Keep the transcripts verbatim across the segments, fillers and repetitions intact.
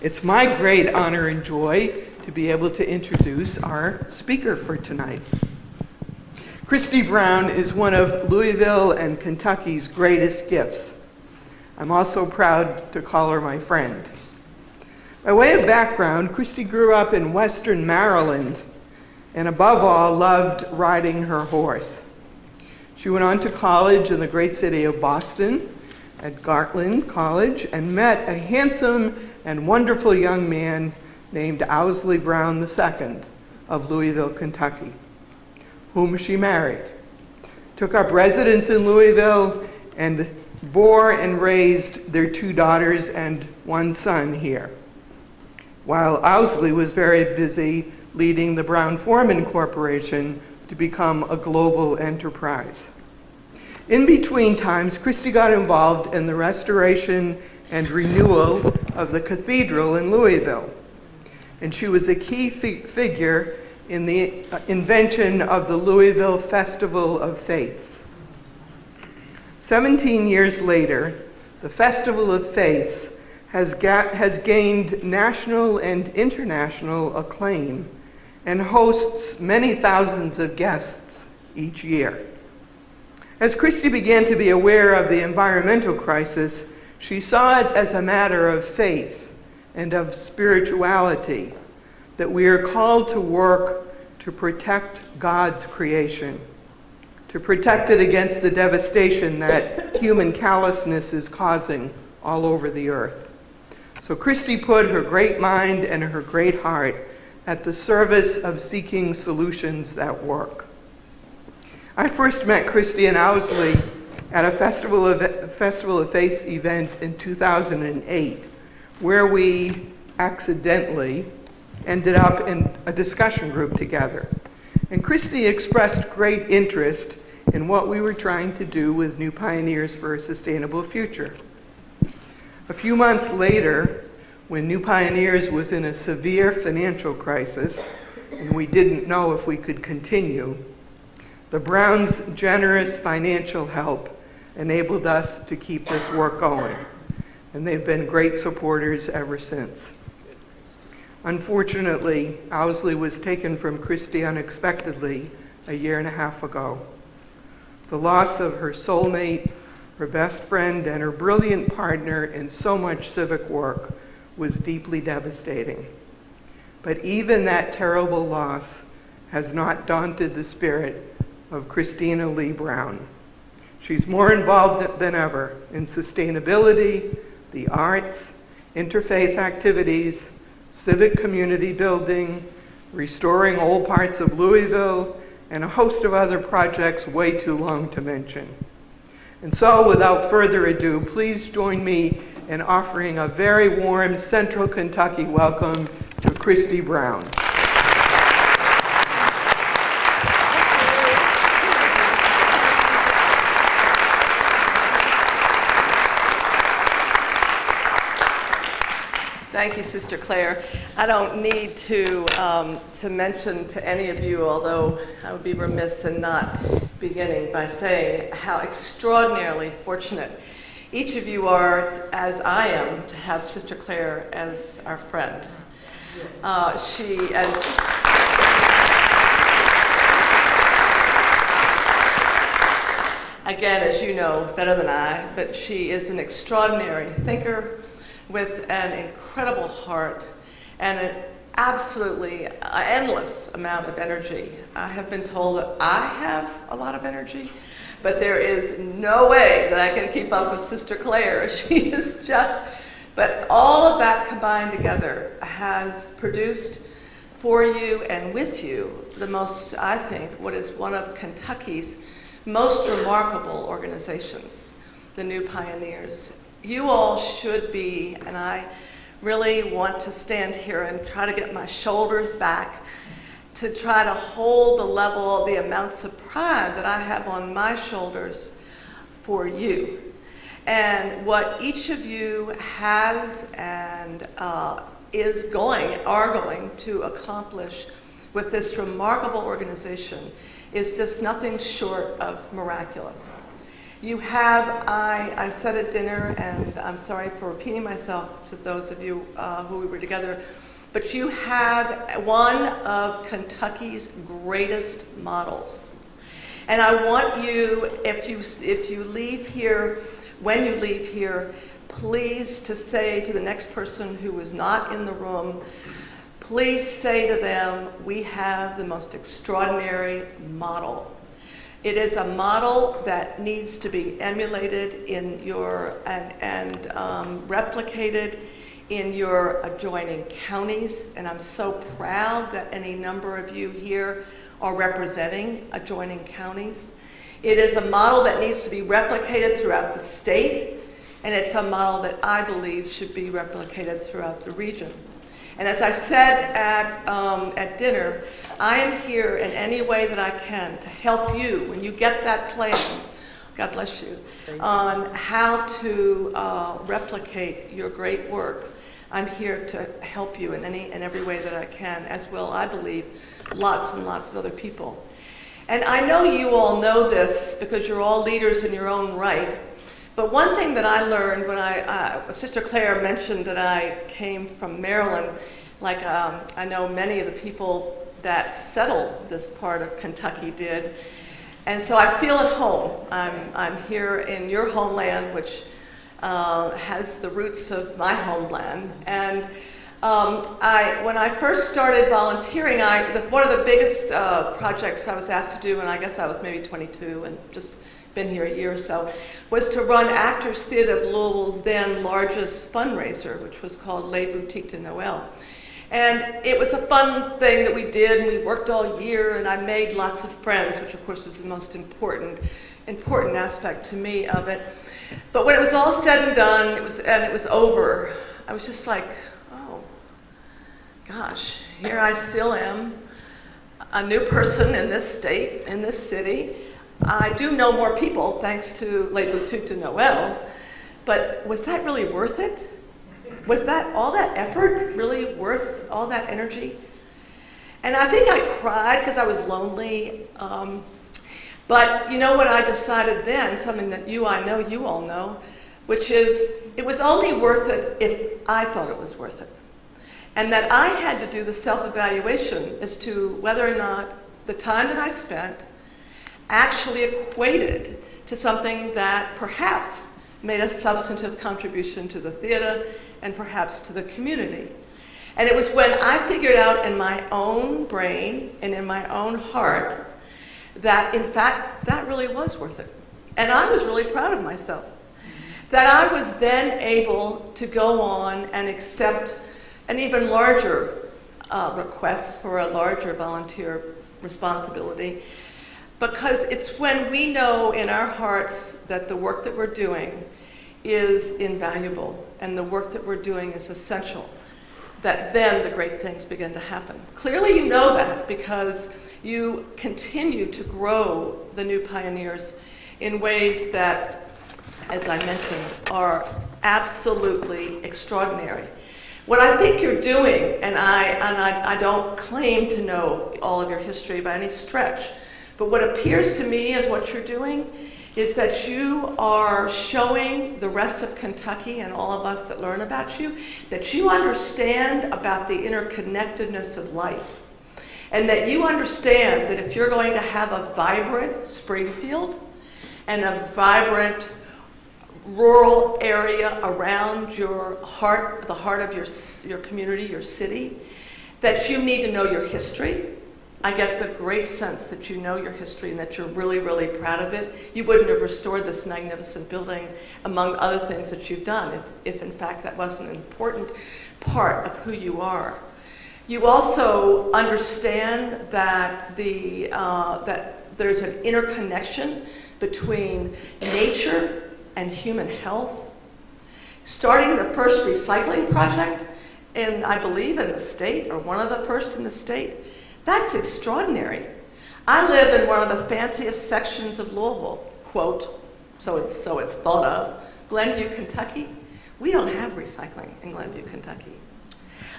It's my great honor and joy to be able to introduce our speaker for tonight. Christy Brown is one of Louisville and Kentucky's greatest gifts. I'm also proud to call her my friend. By way of background, Christy grew up in Western Maryland and above all loved riding her horse. She went on to college in the great city of Boston at Gartland College and met a handsome and wonderful young man named Owsley Brown the Second of Louisville, Kentucky, whom she married, took up residence in Louisville, and bore and raised their two daughters and one son here, while Owsley was very busy leading the Brown Foreman Corporation to become a global enterprise. In between times, Christy got involved in the restoration and renewal of the cathedral in Louisville, and she was a key fi figure in the invention of the Louisville Festival of Faith. Seventeen years later, the Festival of Faith has, ga has gained national and international acclaim and hosts many thousands of guests each year. As Christy began to be aware of the environmental crisis, she saw it as a matter of faith and of spirituality, that we are called to work to protect God's creation, to protect it against the devastation that human callousness is causing all over the earth. So Christy put her great mind and her great heart at the service of seeking solutions that work. I first met Christy and Owsley at a Festival of, Festival of Faith event in two thousand eight, where we accidentally ended up in a discussion group together. And Christy expressed great interest in what we were trying to do with New Pioneers for a Sustainable Future. A few months later, when New Pioneers was in a severe financial crisis, and we didn't know if we could continue, the Browns' generous financial help enabled us to keep this work going, and they've been great supporters ever since. Unfortunately, Owsley was taken from Christy unexpectedly a year and a half ago. The loss of her soulmate, her best friend, and her brilliant partner in so much civic work was deeply devastating. But even that terrible loss has not daunted the spirit of Christina Lee Brown. She's more involved than ever in sustainability, the arts, interfaith activities, civic community building, restoring old parts of Louisville, and a host of other projects way too long to mention. And so, without further ado, please join me in offering a very warm Central Kentucky welcome to Christy Brown. Thank you, Sister Claire. I don't need to, um, to mention to any of you, although I would be remiss in not beginning by saying how extraordinarily fortunate each of you are, as I am, to have Sister Claire as our friend. Uh, she, as, again, as you know better than I, but she is an extraordinary thinker, with an incredible heart and an absolutely endless amount of energy. I have been told that I have a lot of energy, but there is no way that I can keep up with Sister Claire. She is just, but all of that combined together has produced for you and with you the most, I think, what is one of Kentucky's most remarkable organizations, the New Pioneers. You all should be, and I really want to stand here and try to get my shoulders back to try to hold the level, the amounts of pride that I have on my shoulders for you. And what each of you has and uh, is going, are going to accomplish with this remarkable organization is just nothing short of miraculous. You have, I, I said at dinner, and I'm sorry for repeating myself to those of you uh, who we were together, but you have one of Kentucky's greatest models. And I want you, if you, if you leave here, when you leave here, please to say to the next person who is not in the room, please say to them, we have the most extraordinary model. It is a model that needs to be emulated in your, and, and um, replicated in your adjoining counties. And I'm so proud that any number of you here are representing adjoining counties. It is a model that needs to be replicated throughout the state, and it's a model that I believe should be replicated throughout the region. And as I said at, um, at dinner, I am here in any way that I can to help you when you get that plan, God bless you, on how to uh, replicate your great work. I'm here to help you in any and every way that I can, as will, I believe, lots and lots of other people. And I know you all know this because you're all leaders in your own right. But one thing that I learned when I, uh, Sister Claire mentioned that I came from Maryland, like um, I know many of the people that settled this part of Kentucky did. And so I feel at home. I'm, I'm here in your homeland, which uh, has the roots of my homeland. And um, I, when I first started volunteering, I, the, one of the biggest uh, projects I was asked to do, and I guess I was maybe twenty-two and just been here a year or so, was to run Actors Theatre of Louisville's then largest fundraiser, which was called Les Boutiques de Noël. And it was a fun thing that we did, and we worked all year, and I made lots of friends, which of course was the most important, important aspect to me of it. But when it was all said and done, it was, and it was over, I was just like, oh, gosh, here I still am, a new person in this state, in this city. I do know more people, thanks to Les Boutiques de Noël, but was that really worth it? Was that, all that effort really worth all that energy? And I think I cried because I was lonely. Um, but you know what I decided then, something that you, I know, you all know, which is it was only worth it if I thought it was worth it. And that I had to do the self-evaluation as to whether or not the time that I spent actually equated to something that perhaps made a substantive contribution to the theater and perhaps to the community. And it was when I figured out in my own brain and in my own heart that, in fact, that really was worth it. And I was really proud of myself. That I was then able to go on and accept an even larger uh, request for a larger volunteer responsibility. Because it's when we know in our hearts that the work that we're doing is invaluable and the work that we're doing is essential, that then the great things begin to happen. Clearly you know that because you continue to grow the New Pioneers in ways that, as I mentioned, are absolutely extraordinary. What I think you're doing, and I, and I, I don't claim to know all of your history by any stretch, but what appears to me as what you're doing is that you are showing the rest of Kentucky and all of us that learn about you that you understand about the interconnectedness of life. And that you understand that if you're going to have a vibrant Springfield and a vibrant rural area around your heart, the heart of your, your community, your city, that you need to know your history. I get the great sense that you know your history and that you're really, really proud of it. You wouldn't have restored this magnificent building, among other things that you've done, if, if in fact that wasn't an important part of who you are. You also understand that, the, uh, that there's an interconnection between nature and human health. Starting the first recycling project, in, I believe in the state, or one of the first in the state, that's extraordinary. I live in one of the fanciest sections of Louisville, quote, so it's, so it's thought of, Glenview, Kentucky. We don't have recycling in Glenview, Kentucky.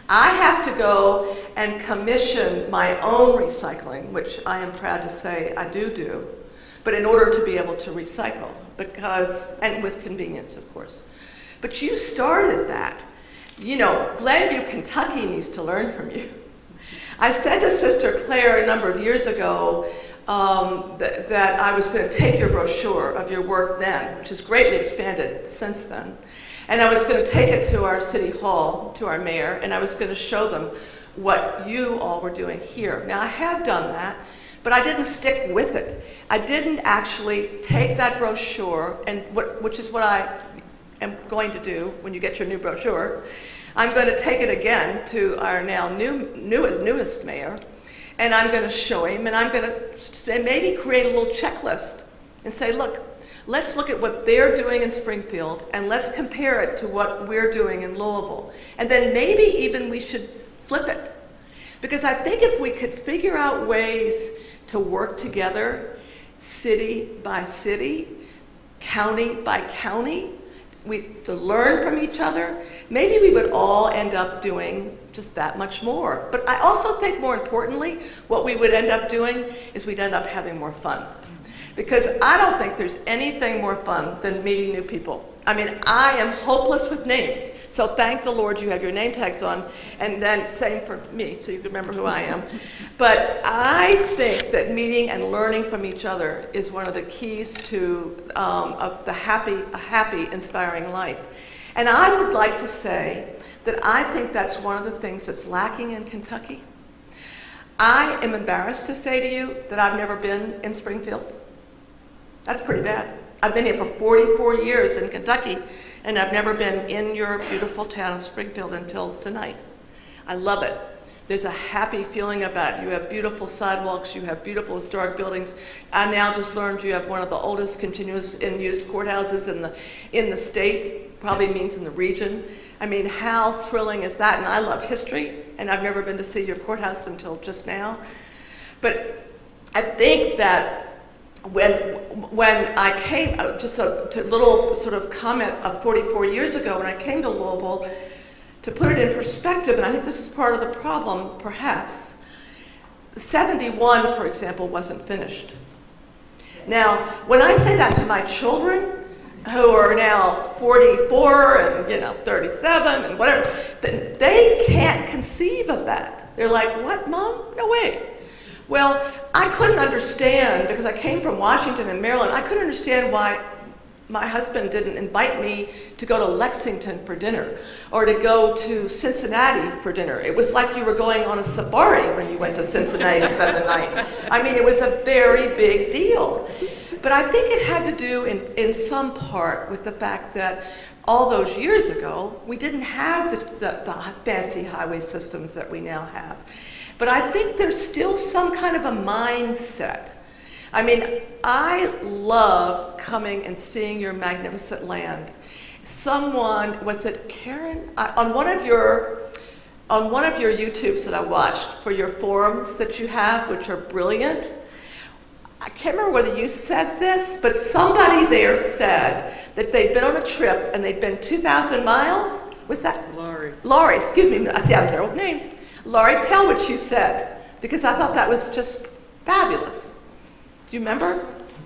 I have to go and commission my own recycling, which I am proud to say I do do, but in order to be able to recycle. because, and with convenience, of course. But you started that. You know, Glenview, Kentucky needs to learn from you. I said to Sister Claire a number of years ago um, th that I was going to take your brochure of your work then, which has greatly expanded since then, and I was going to take it to our city hall, to our mayor, and I was going to show them what you all were doing here. Now, I have done that, but I didn't stick with it. I didn't actually take that brochure, and what, which is what I am going to do when you get your new brochure. I'm going to take it again to our now new, new, newest mayor, and I'm going to show him, and I'm going to maybe create a little checklist and say, look, let's look at what they're doing in Springfield, and let's compare it to what we're doing in Louisville. And then maybe even we should flip it. Because I think if we could figure out ways to work together, city by city, county by county, we, to learn from each other, maybe we would all end up doing just that much more. But I also think, more importantly, what we would end up doing is we'd end up having more fun. Because I don't think there's anything more fun than meeting new people. I mean, I am hopeless with names, so thank the Lord you have your name tags on, and then same for me, so you can remember who I am. But I think that meeting and learning from each other is one of the keys to um, a, the happy, a happy, inspiring life. And I would like to say that I think that's one of the things that's lacking in Kentucky. I am embarrassed to say to you that I've never been in Springfield. That's pretty bad. I've been here for forty-four years in Kentucky, and I've never been in your beautiful town of Springfield until tonight. I love it. There's a happy feeling about it. You have beautiful sidewalks, you have beautiful historic buildings. I now just learned you have one of the oldest continuous in use courthouses in the, in the state, probably means in the region. I mean, how thrilling is that? And I love history, and I've never been to see your courthouse until just now. But I think that When, when I came, just a little sort of comment of forty-four years ago, when I came to Louisville, to put it in perspective, and I think this is part of the problem, perhaps, seventy-one, for example, wasn't finished. Now, when I say that to my children, who are now forty-four and, you know, thirty-seven and whatever, they can't conceive of that. They're like, what, Mom? No way. Well, I couldn't understand, because I came from Washington and Maryland, I couldn't understand why my husband didn't invite me to go to Lexington for dinner or to go to Cincinnati for dinner. It was like you were going on a safari when you went to Cincinnati to spend the night. I mean, it was a very big deal. But I think it had to do in, in some part with the fact that all those years ago, we didn't have the, the, the fancy highway systems that we now have. But I think there's still some kind of a mindset. I mean, I love coming and seeing your magnificent land. Someone, was it Karen? I, on one of your, on one of your YouTubes that I watched for your forums that you have, which are brilliant, I can't remember whether you said this, but somebody there said that they'd been on a trip and they'd been two thousand miles. Was that? Laurie. Laurie, excuse me, I see I'm terrible with names. Laurie, tell what you said, because I thought that was just fabulous. Do you remember?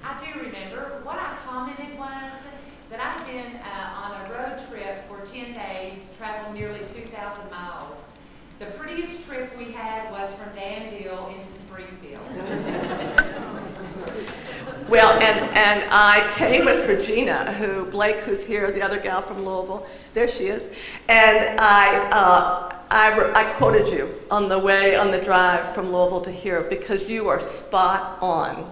I do remember. What I commented was that I've been uh, on a road trip for ten days, traveled nearly two thousand miles. The prettiest trip we had was from Danville into Springfield. Well, and, and I came with Regina, who Blake, who's here, the other gal from Louisville. There she is. And I, uh, I, I quoted you on the way, on the drive from Louisville to here, because you are spot on.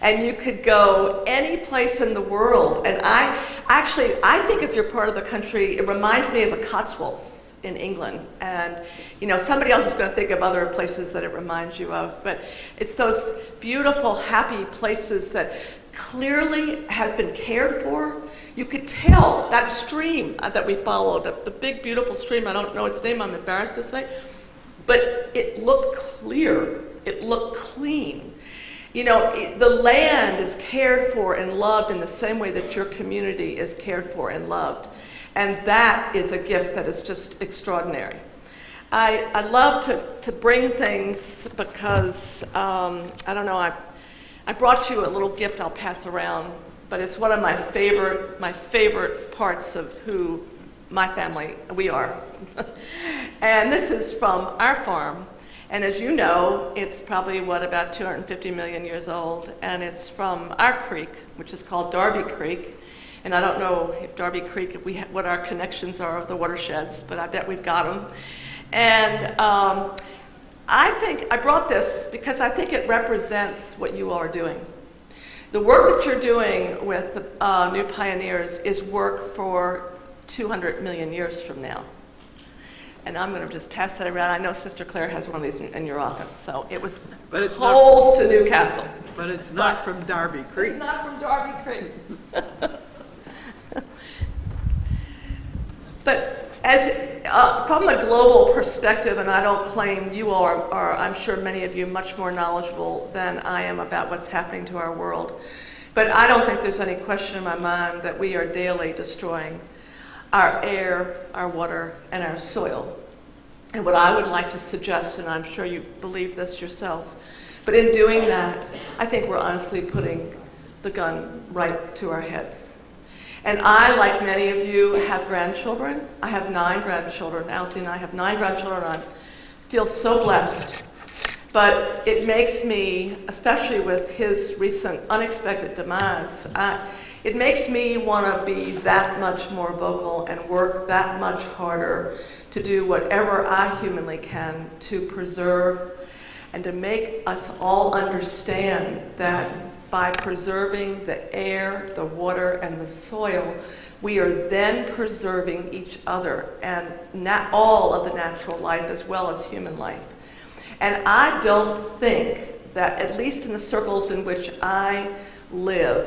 And you could go any place in the world. And I actually, I think if you're part of the country, it reminds me of the Cotswolds in England, and you know somebody else is going to think of other places that it reminds you of, but it's those beautiful, happy places that clearly have been cared for. You could tell that stream that we followed, the big beautiful stream, I don't know its name, I'm embarrassed to say, but it looked clear, it looked clean. You know, the land is cared for and loved in the same way that your community is cared for and loved. And that is a gift that is just extraordinary. I, I love to, to bring things because, um, I don't know, I, I brought you a little gift I'll pass around but it's one of my favorite, my favorite parts of who my family, we are. And this is from our farm. And as you know, it's probably, what, about two hundred fifty million years old. And it's from our creek, which is called Darby Creek. And I don't know if Darby Creek, if we ha what our connections are of the watersheds, but I bet we've got them. And um, I think I brought this because I think it represents what you all are doing. The work that you're doing with the uh, New Pioneers is work for two hundred million years from now. And I'm going to just pass that around. I know Sister Claire has one of these in, in your office, so it was but it's holes not, to Newcastle. But it's not but from Darby Creek. It's not from Darby Creek. But as uh, from a global perspective, and I don't claim you all are, are, I'm sure many of you much more knowledgeable than I am about what's happening to our world. But I don't think there's any question in my mind that we are daily destroying our air, our water, and our soil. And what I would like to suggest, and I'm sure you believe this yourselves, but in doing that, I think we're honestly putting the gun right to our heads. And I, like many of you, have grandchildren. I have nine grandchildren. Owsley and I have nine grandchildren. I feel so blessed. But it makes me, especially with his recent unexpected demise, I, it makes me want to be that much more vocal and work that much harder to do whatever I humanly can to preserve and to make us all understand that by preserving the air, the water, and the soil, we are then preserving each other and not all of the natural life as well as human life. And I don't think that, at least in the circles in which I live,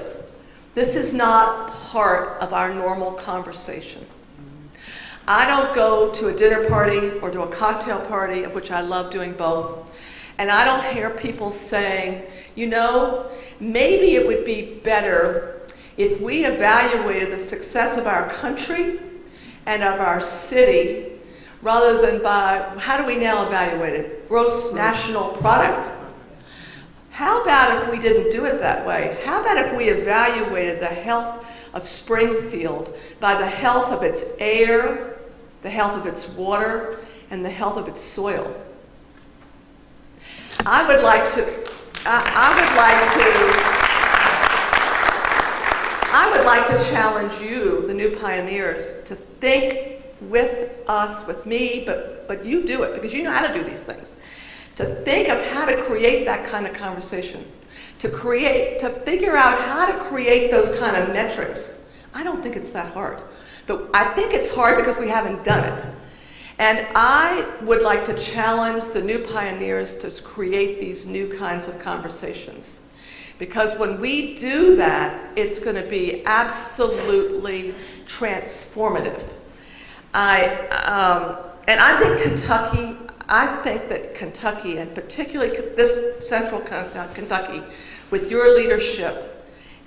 this is not part of our normal conversation. I don't go to a dinner party or to a cocktail party, of which I love doing both, and I don't hear people saying, you know, maybe it would be better if we evaluated the success of our country and of our city rather than by, how do we now evaluate it? Gross national product. How about if we didn't do it that way? How about if we evaluated the health of Springfield by the health of its air, the health of its water, and the health of its soil? I would like to, I, I would like to, I would like to challenge you, the New Pioneers, to think with us, with me, but, but you do it, because you know how to do these things. To think of how to create that kind of conversation, to create, to figure out how to create those kind of metrics. I don't think it's that hard, but I think it's hard because we haven't done it. And I would like to challenge the New Pioneers to create these new kinds of conversations, because when we do that, it's going to be absolutely transformative. I, um, and I think Kentucky, I think that Kentucky, and particularly this central Kentucky, with your leadership,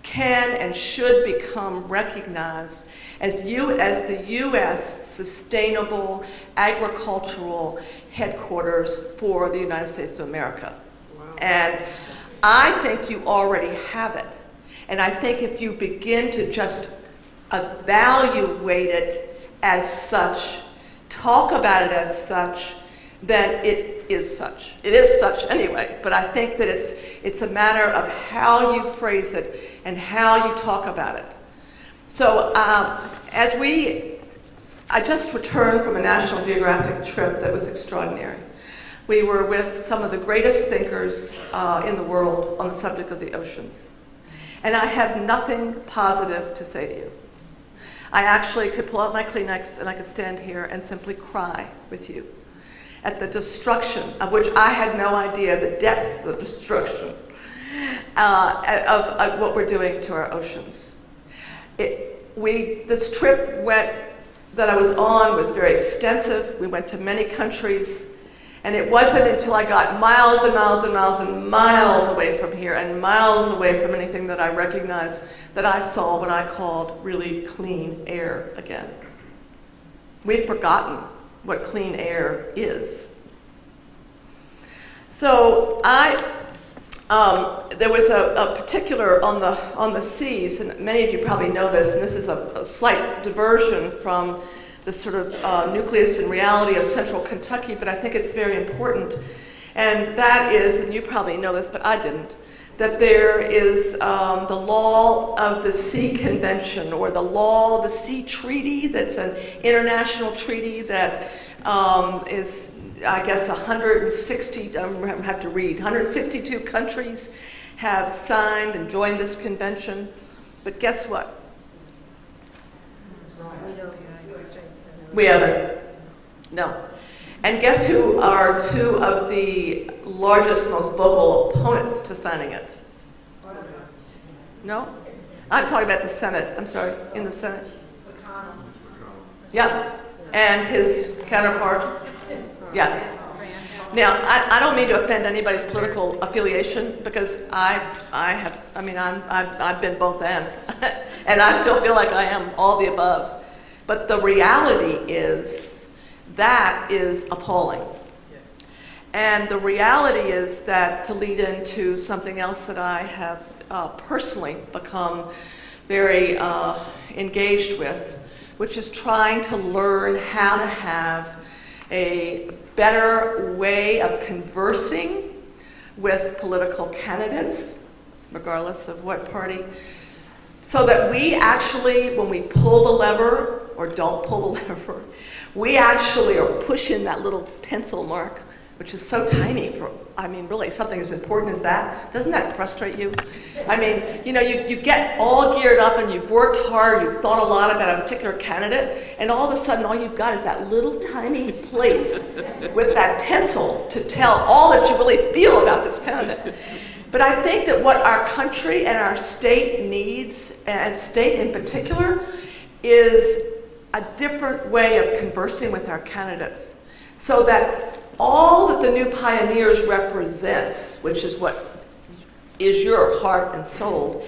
can and should become recognized as, you, as the U S Sustainable Agricultural Headquarters for the United States of America. Wow. And I think you already have it. And I think if you begin to just evaluate it as such, talk about it as such, then it is such. It is such anyway, but I think that it's, it's a matter of how you phrase it and how you talk about it. So um, as we, I just returned from a National Geographic trip that was extraordinary. We were with some of the greatest thinkers uh, in the world on the subject of the oceans. And I have nothing positive to say to you. I actually could pull out my Kleenex and I could stand here and simply cry with you at the destruction, of which I had no idea the depth of destruction uh, of, of what we're doing to our oceans. It, we, this trip went, that I was on was very extensive. We went to many countries, and it wasn't until I got miles and miles and miles and miles away from here and miles away from anything that I recognized that I saw what I called really clean air again. We've forgotten what clean air is. So I, Um, there was a, a particular on the on the seas, and many of you probably know this, and this is a, a slight diversion from the sort of uh, nucleus and reality of central Kentucky, but I think it's very important. And that is, and you probably know this, but I didn't, that there is um, the law of the sea convention, or the law of the sea treaty, that's an international treaty that um, is, I guess, one hundred sixty, I'm going to have to read, one hundred sixty-two countries have signed and joined this convention. But guess what? We haven't. No. And guess who are two of the largest, most vocal opponents to signing it? No? I'm talking about the Senate. I'm sorry, in the Senate. Yeah. And his counterpart. Yeah. Now, I, I don't mean to offend anybody's political affiliation, because I, I have, I mean, I'm, I've, I've been both and. And I still feel like I am all the above. But the reality is, that is appalling. And the reality is that, to lead into something else that I have uh, personally become very uh, engaged with, which is trying to learn how to have a better way of conversing with political candidates, regardless of what party, so that we actually, when we pull the lever, or don't pull the lever, we actually are pushing that little pencil mark, which is so tiny for, I mean, really, something as important as that. Doesn't that frustrate you? I mean, you know, you, you get all geared up, and you've worked hard, you've thought a lot about a particular candidate, and all of a sudden all you've got is that little tiny place with that pencil to tell all that you really feel about this candidate. But I think that what our country and our state needs, and state in particular, is a different way of conversing with our candidates, so that all that the New Pioneers represents, which is what is your heart and soul,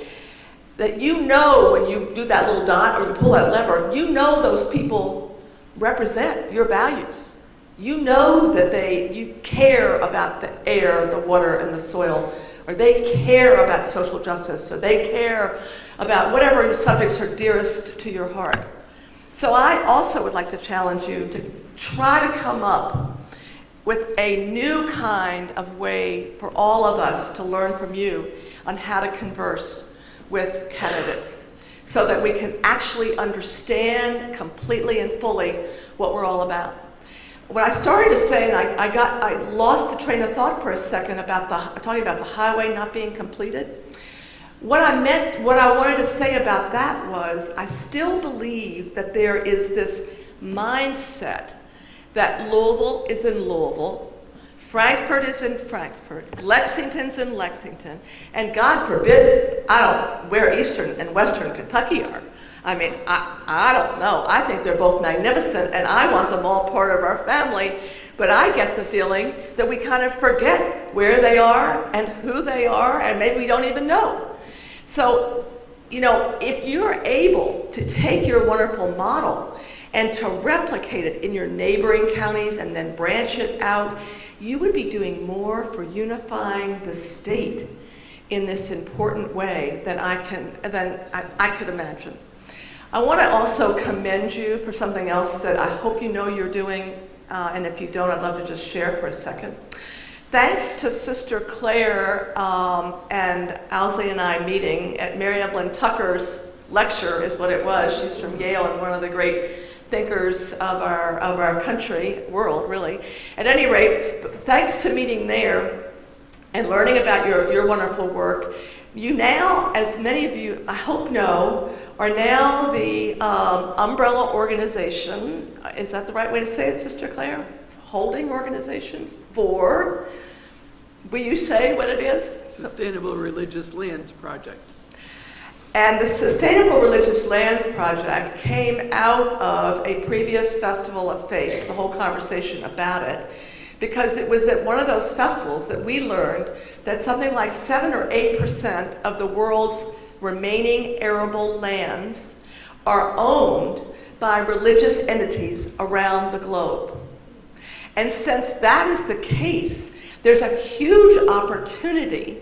that you know when you do that little dot or you pull that lever, you know those people represent your values. You know that they, you care about the air, the water, and the soil, or they care about social justice, or they care about whatever subjects are dearest to your heart. So I also would like to challenge you to try to come up with a new kind of way for all of us to learn from you on how to converse with candidates, so that we can actually understand completely and fully what we're all about. What I started to say, and I, I, got, I lost the train of thought for a second about the, talking about the highway not being completed. What I meant, what I wanted to say about that was, I still believe that there is this mindset that Louisville is in Louisville, Frankfort is in Frankfort, Lexington's in Lexington, and God forbid, I don't know where Eastern and Western Kentucky are. I mean, I, I don't know. I think they're both magnificent, and I want them all part of our family, but I get the feeling that we kind of forget where they are and who they are, and maybe we don't even know. So, you know, if you're able to take your wonderful model and to replicate it in your neighboring counties and then branch it out, you would be doing more for unifying the state in this important way than I can, than I, I could imagine. I want to also commend you for something else that I hope you know you're doing, uh, and if you don't, I'd love to just share for a second. Thanks to Sister Claire um, and Owsley and I meeting at Mary Evelyn Tucker's lecture, is what it was. She's from Yale and one of the great thinkers of our, of our country, world really. At any rate, thanks to meeting there and learning about your, your wonderful work, you now, as many of you I hope know, are now the um, umbrella organization, is that the right way to say it, Sister Claire? Holding organization for, will you say what it is? Sustainable Religious Lands Project. And the Sustainable Religious Lands Project came out of a previous Festival of Faith, the whole conversation about it, because it was at one of those festivals that we learned that something like seven or eight percent of the world's remaining arable lands are owned by religious entities around the globe. And since that is the case, there's a huge opportunity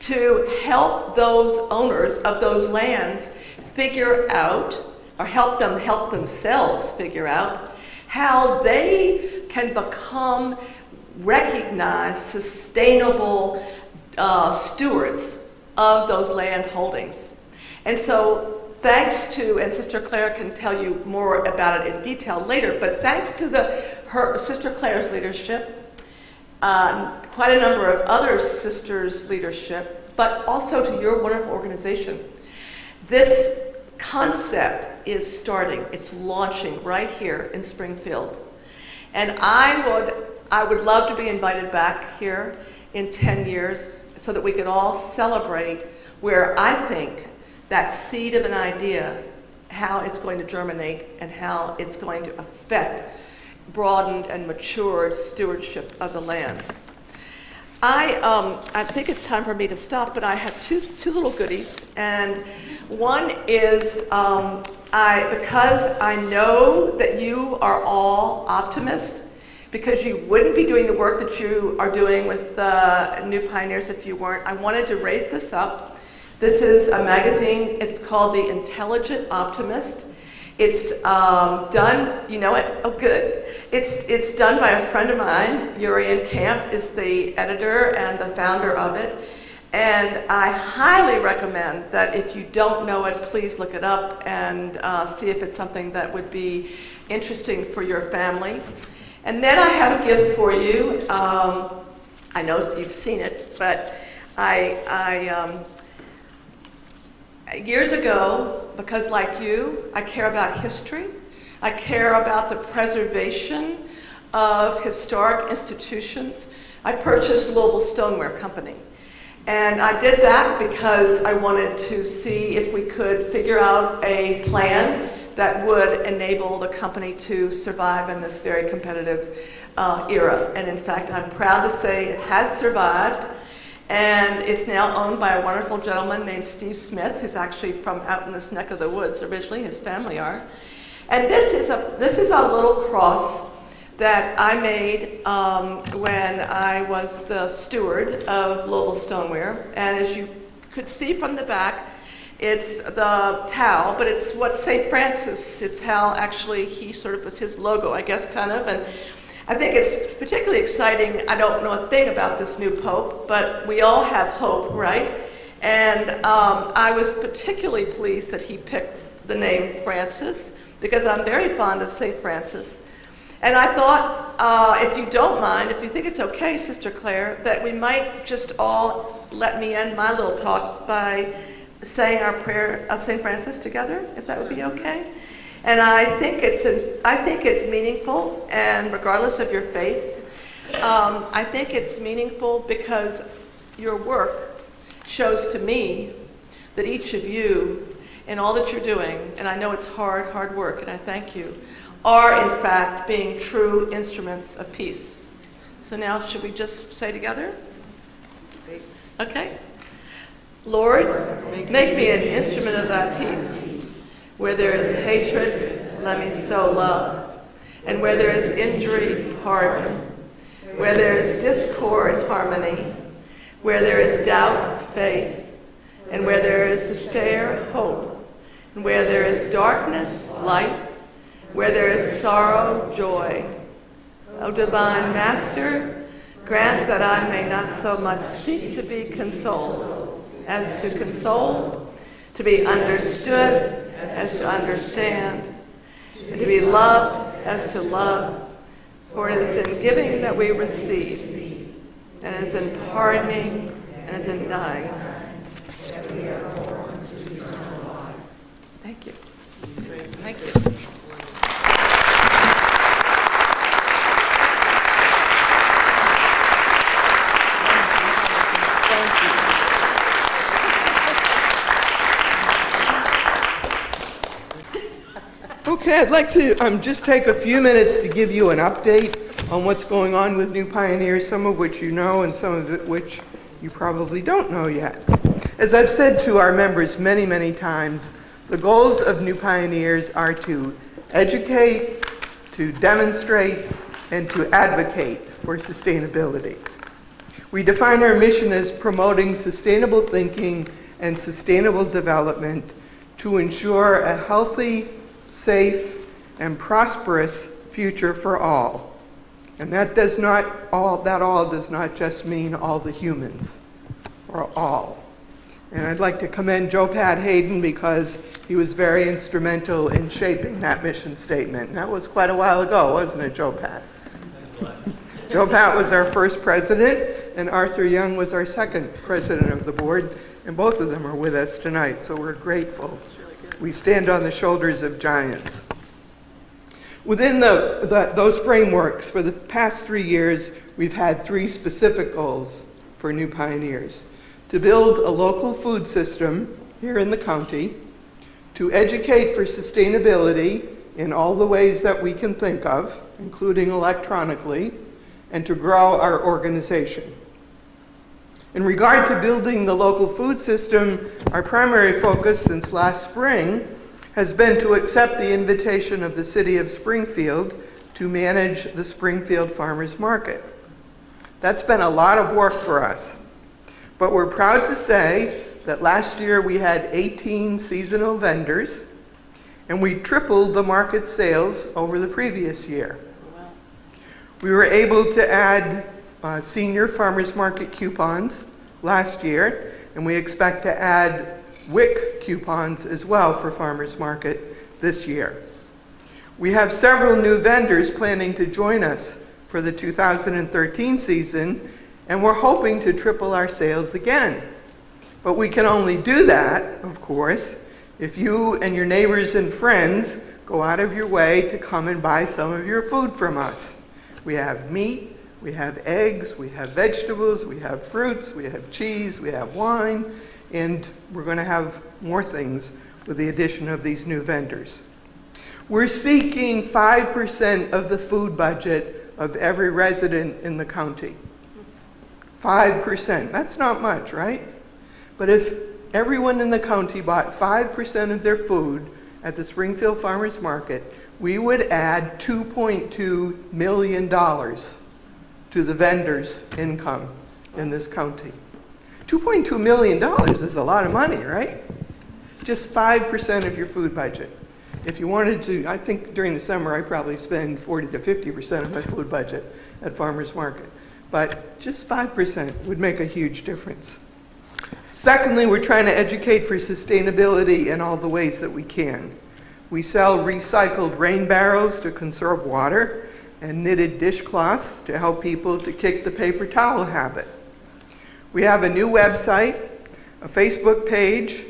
to help those owners of those lands figure out, or help them help themselves figure out, how they can become recognized, sustainable uh, stewards of those land holdings. And so thanks to, and Sister Claire can tell you more about it in detail later, but thanks to the, her, Sister Claire's leadership, um, quite a number of other sisters' leadership, but also to your wonderful organization, this concept is starting, it's launching right here in Springfield. And I would, I would love to be invited back here in ten years so that we could all celebrate where I think that seed of an idea, how it's going to germinate and how it's going to affect broadened and matured stewardship of the land. I, um, I think it's time for me to stop, but I have two, two little goodies. And one is, um, I, because I know that you are all optimists, because you wouldn't be doing the work that you are doing with uh, New Pioneers if you weren't, I wanted to raise this up. This is a magazine, it's called The Intelligent Optimist. It's um, done, you know it, oh good. It's, it's done by a friend of mine, Urien Camp is the editor and the founder of it. And I highly recommend that if you don't know it, please look it up and uh, see if it's something that would be interesting for your family. And then I have a gift for you. Um, I know you've seen it, but I, I um, years ago, because like you, I care about history, I care about the preservation of historic institutions, I purchased Louisville Stoneware Company. And I did that because I wanted to see if we could figure out a plan that would enable the company to survive in this very competitive uh, era. And in fact, I'm proud to say it has survived. And it's now owned by a wonderful gentleman named Steve Smith, who's actually from out in this neck of the woods originally, his family are. And this is a, this is a little cross that I made um, when I was the steward of Louisville Stoneware. And as you could see from the back, it's the towel, but it's what Saint Francis, it's how actually he sort of was his logo, I guess, kind of. And I think it's particularly exciting. I don't know a thing about this new pope, but we all have hope, right? And um, I was particularly pleased that he picked the name Francis, because I'm very fond of Saint Francis. And I thought, uh, if you don't mind, if you think it's okay, Sister Claire, that we might just all let me end my little talk by saying our prayer of Saint Francis together, if that would be okay. And I think it's a, I think it's meaningful, and regardless of your faith, um, I think it's meaningful because your work shows to me that each of you, in all that you're doing, and I know it's hard, hard work, and I thank you, are in fact being true instruments of peace. So now, should we just say together? Okay. Lord, make me an instrument of thy peace. Where there is hatred, let me sow love. And where there is injury, pardon. Where there is discord, harmony. Where there is doubt, faith. And where there is despair, hope. And where there is darkness, light. Where there is sorrow, joy. O divine Master, grant that I may not so much seek to be consoled as to console, to be understood, as to understand, and to be loved as to love, for it is in giving that we receive, and it is in pardoning, and it is in dying. Thank you. Thank you. Okay, I'd like to um, just take a few minutes to give you an update on what's going on with New Pioneers, some of which you know and some of it which you probably don't know yet. As I've said to our members many, many times, the goals of New Pioneers are to educate, to demonstrate, and to advocate for sustainability. We define our mission as promoting sustainable thinking and sustainable development to ensure a healthy, safe, and prosperous future for all. And that does not all, that all does not just mean all the humans, or all. And I'd like to commend Joe Pat Hayden because he was very instrumental in shaping that mission statement. And that was quite a while ago, wasn't it, Joe Pat? Joe Pat was our first president, and Arthur Young was our second president of the board, and both of them are with us tonight, so we're grateful. We stand on the shoulders of giants. Within the, the, those frameworks, for the past three years, we've had three specific goals for New Pioneers. To build a local food system here in the county, to educate for sustainability in all the ways that we can think of, including electronically, and to grow our organization. In regard to building the local food system, our primary focus since last spring has been to accept the invitation of the City of Springfield to manage the Springfield Farmers Market. That's been a lot of work for us, but we're proud to say that last year we had eighteen seasonal vendors, and we tripled the market sales over the previous year. Wow. We were able to add uh, senior farmers market coupons last year, and we expect to add W I C coupons as well for farmers market this year. We have several new vendors planning to join us for the two thousand thirteen season, and we're hoping to triple our sales again. But we can only do that, of course, if you and your neighbors and friends go out of your way to come and buy some of your food from us. We have meat, we have eggs, we have vegetables, we have fruits, we have cheese, we have wine, and we're going to have more things with the addition of these new vendors. We're seeking five percent of the food budget of every resident in the county. five percent, that's not much, right? But if everyone in the county bought five percent of their food at the Springfield Farmers Market, we would add two point two million dollars to the vendors' income in this county. two point two million dollars is a lot of money, right? Just five percent of your food budget. If you wanted to, I think during the summer I probably spend forty to fifty percent of my food budget at farmers market. But just five percent would make a huge difference. Secondly, we're trying to educate for sustainability in all the ways that we can. We sell recycled rain barrels to conserve water and knitted dishcloths to help people to kick the paper towel habit. We have a new website, a Facebook page,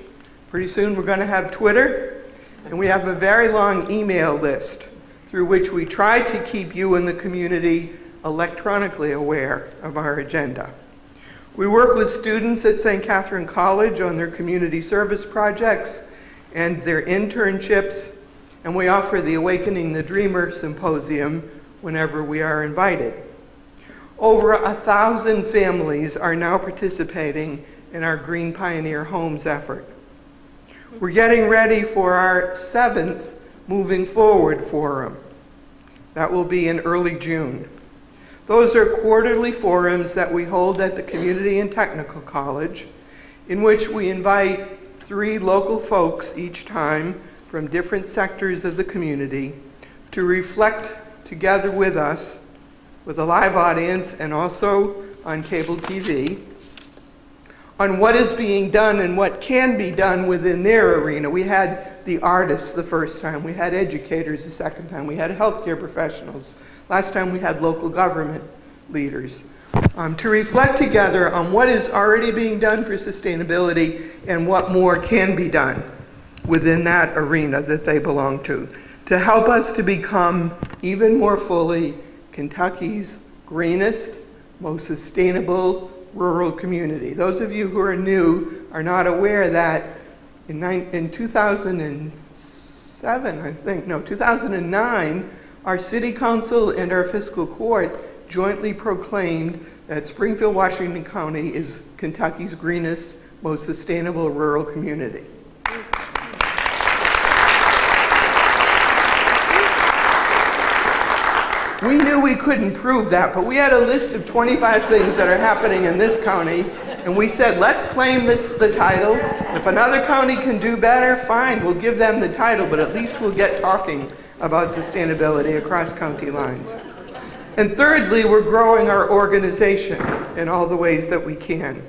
pretty soon we're going to have Twitter, and we have a very long email list through which we try to keep you in the community electronically aware of our agenda. We work with students at Saint Catherine College on their community service projects and their internships, and we offer the Awakening the Dreamer Symposium whenever we are invited. Over a thousand families are now participating in our Green Pioneer Homes effort. We're getting ready for our seventh Moving Forward Forum. That will be in early June. Those are quarterly forums that we hold at the Community and Technical College, in which we invite three local folks each time from different sectors of the community to reflect together with us, with a live audience and also on cable T V, on what is being done and what can be done within their arena. We had the artists the first time, we had educators the second time, we had healthcare professionals, last time we had local government leaders, um, to reflect together on what is already being done for sustainability and what more can be done within that arena that they belong to, to help us to become even more fully Kentucky's greenest, most sustainable rural community. Those of you who are new are not aware that in, in two thousand seven, I think, no, two thousand nine, our city council and our fiscal court jointly proclaimed that Springfield, Washington County is Kentucky's greenest, most sustainable rural community. We knew we couldn't prove that, but we had a list of twenty-five things that are happening in this county, and we said, let's claim the, the title. If another county can do better, fine, we'll give them the title, but at least we'll get talking about sustainability across county lines. And thirdly, we're growing our organization in all the ways that we can.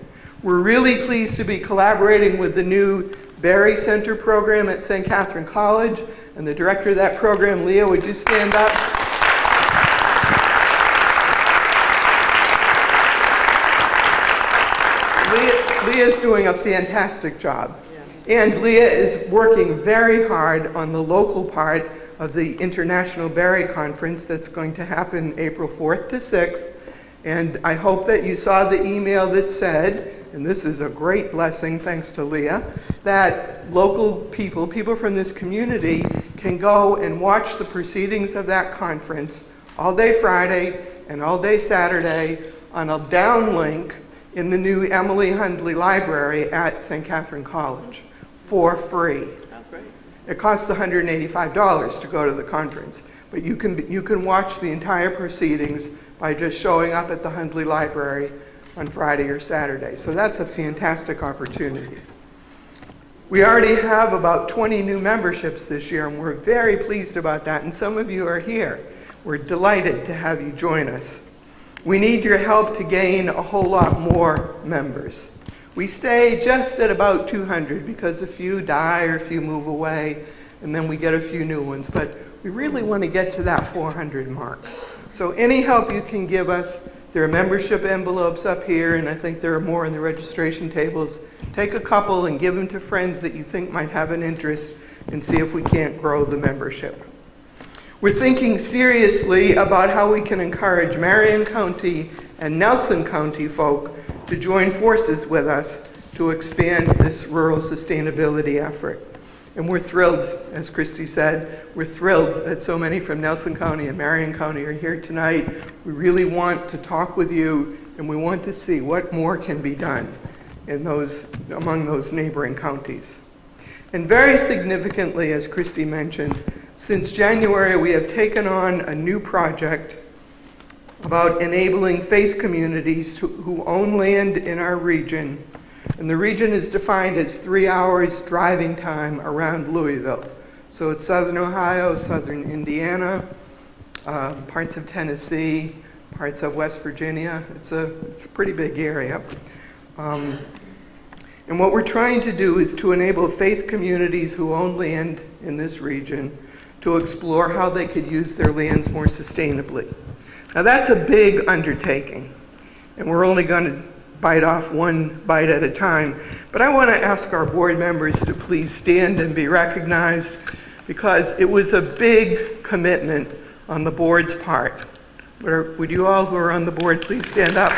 We're really pleased to be collaborating with the new Berry Center program at Saint Catherine College, and the director of that program, Leah, would you stand up? Leah, Leah's doing a fantastic job. And Leah is working very hard on the local part of the International Berry Conference that's going to happen April fourth to sixth. And I hope that you saw the email that said, and this is a great blessing thanks to Leah, that local people, people from this community, can go and watch the proceedings of that conference all day Friday and all day Saturday on a downlink in the new Emily Hundley Library at Saint Catherine College for free. It costs one hundred eighty-five dollars to go to the conference, but you can, you can watch the entire proceedings by just showing up at the Hundley Library on Friday or Saturday. So that's a fantastic opportunity. We already have about twenty new memberships this year, and we're very pleased about that, and some of you are here. We're delighted to have you join us. We need your help to gain a whole lot more members. We stay just at about two hundred because a few die or a few move away, and then we get a few new ones. But we really want to get to that four hundred mark. So any help you can give us, there are membership envelopes up here, and I think there are more in the registration tables. Take a couple and give them to friends that you think might have an interest and see if we can't grow the membership. We're thinking seriously about how we can encourage Marion County and Nelson County folk to join forces with us to expand this rural sustainability effort. And we're thrilled, as Christy said, we're thrilled that so many from Nelson County and Marion County are here tonight. We really want to talk with you, and we want to see what more can be done in those, among those neighboring counties. And very significantly, as Christy mentioned, since January we have taken on a new project about enabling faith communities to, who own land in our region. And the region is defined as three hours driving time around Louisville. So it's southern Ohio, southern Indiana, uh, parts of Tennessee, parts of West Virginia. It's a, it's a pretty big area. Um, and what we're trying to do is to enable faith communities who own land in this region to explore how they could use their lands more sustainably. Now that's a big undertaking, and we're only going to bite off one bite at a time, but I want to ask our board members to please stand and be recognized, because it was a big commitment on the board's part. Would you all who are on the board please stand up?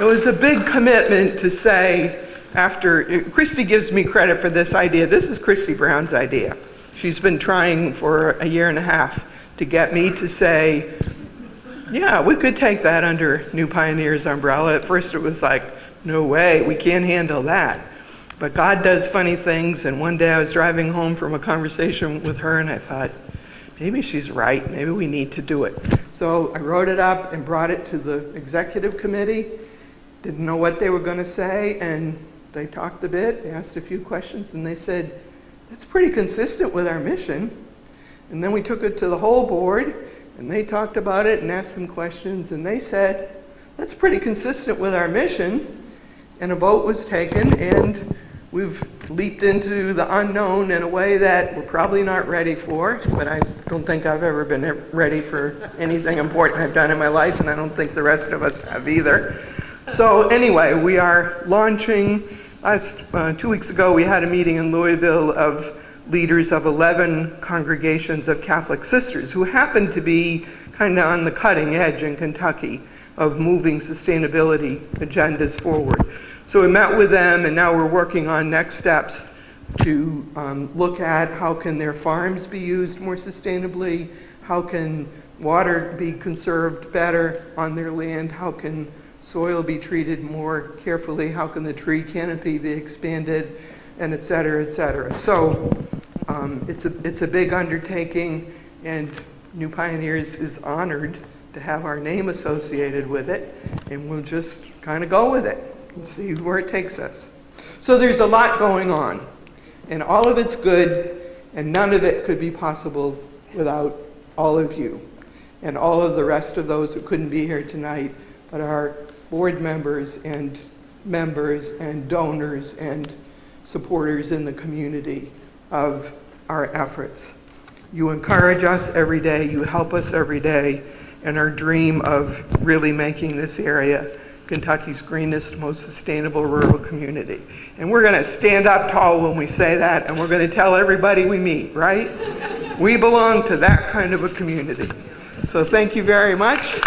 It was a big commitment to say, after, Christy gives me credit for this idea. This is Christy Brown's idea. She's been trying for a year and a half to get me to say, yeah, we could take that under New Pioneers umbrella. At first it was like, no way, we can't handle that. But God does funny things, and one day I was driving home from a conversation with her and I thought, maybe she's right, maybe we need to do it. So I wrote it up and brought it to the executive committee. Didn't know what they were going to say, and they talked a bit, they asked a few questions, and they said, that's pretty consistent with our mission. And then we took it to the whole board, and they talked about it and asked some questions, and they said, that's pretty consistent with our mission. And a vote was taken, and we've leaped into the unknown in a way that we're probably not ready for, but I don't think I've ever been ready for anything important I've done in my life, and I don't think the rest of us have either. So anyway, we are launching. Last, uh, two weeks ago, we had a meeting in Louisville of leaders of eleven congregations of Catholic sisters who happen to be kind of on the cutting edge in Kentucky of moving sustainability agendas forward. So we met with them, and now we're working on next steps to um, look at how can their farms be used more sustainably, how can water be conserved better on their land, how can soil be treated more carefully? How can the tree canopy be expanded? And et cetera, et cetera. So um, it's, a, it's a big undertaking, and New Pioneers is honored to have our name associated with it, and we'll just kind of go with it and see where it takes us. So there's a lot going on, and all of it's good, and none of it could be possible without all of you and all of the rest of those who couldn't be here tonight, but our board members and members and donors and supporters in the community of our efforts. You encourage us every day, you help us every day, and our dream of really making this area Kentucky's greenest, most sustainable rural community. And we're going to stand up tall when we say that, and we're going to tell everybody we meet, right? We belong to that kind of a community. So thank you very much.